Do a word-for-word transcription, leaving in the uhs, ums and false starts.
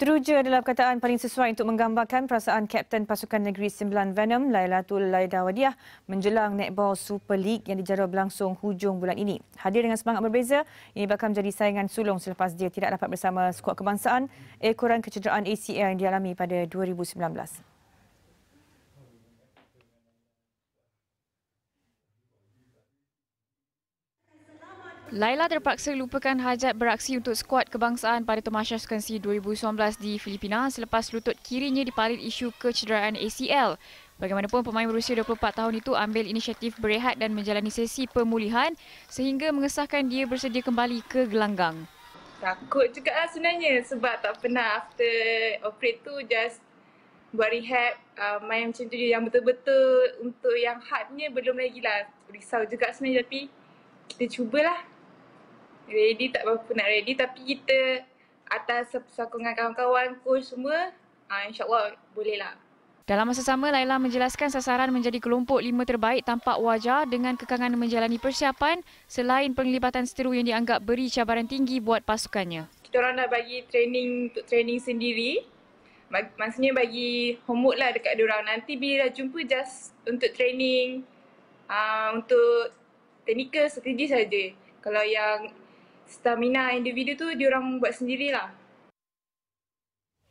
Teruja adalah perkataan paling sesuai untuk menggambarkan perasaan Kapten Pasukan Negeri Sembilan Venom, Lailatulladhawiyah menjelang Netball Super League yang dijadual berlangsung hujung bulan ini. Hadir dengan semangat berbeza, ini bakal menjadi saingan sulung selepas dia tidak dapat bersama skuad kebangsaan ekoran kecederaan A C L yang dialami pada dua ribu sembilan belas. Laila terpaksa lupakan hajat beraksi untuk skuad kebangsaan pada Tamasha Skensi dua ribu sembilan belas di Filipina selepas lutut kirinya diparit isu kecederaan A C L. Bagaimanapun, pemain berusia dua puluh empat tahun itu ambil inisiatif berehat dan menjalani sesi pemulihan sehingga mengesahkan dia bersedia kembali ke gelanggang. Takut juga lah sebenarnya sebab tak pernah after operate tu just buat rehab, uh, main macam tu je yang betul-betul. Untuk yang hardnya belum lagi lah. Risau juga sebenarnya tapi kita cubalah. Ready tak berapa nak ready tapi kita atas sokongan kawan-kawan, coach semua, insya-Allah bolehlah. Dalam masa sama, Laila menjelaskan sasaran menjadi kelompok lima terbaik tampak wajar dengan kekangan menjalani persiapan selain penglibatan seteru yang dianggap beri cabaran tinggi buat pasukannya. Kita orang dah bagi training untuk training sendiri. Maksudnya bagi homework lah dekat diorang. Nanti bila dah jumpa just untuk training, uh, untuk teknikal strategi saja. Kalau yang stamina individu tu diorang buat sendirilah.